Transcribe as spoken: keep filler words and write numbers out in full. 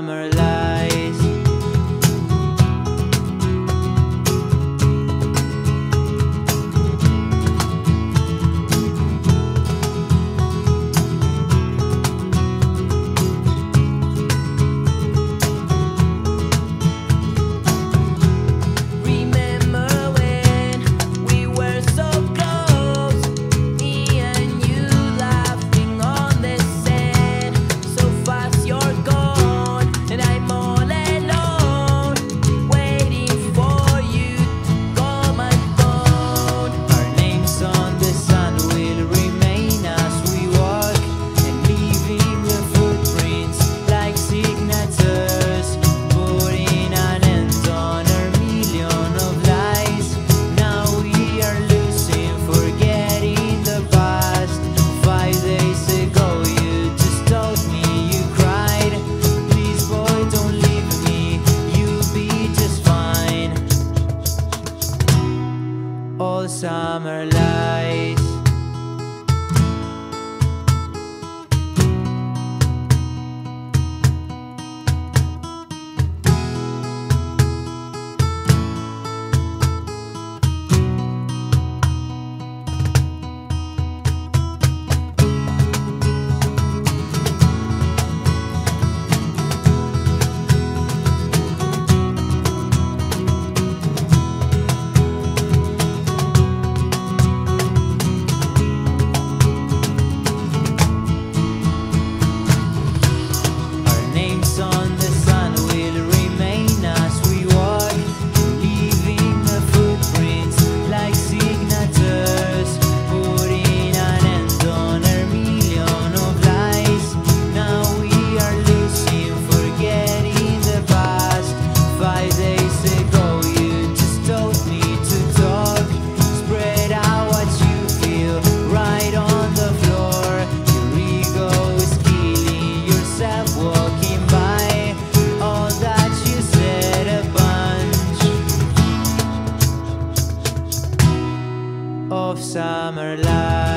summer lies. All summer lights. Of summer light.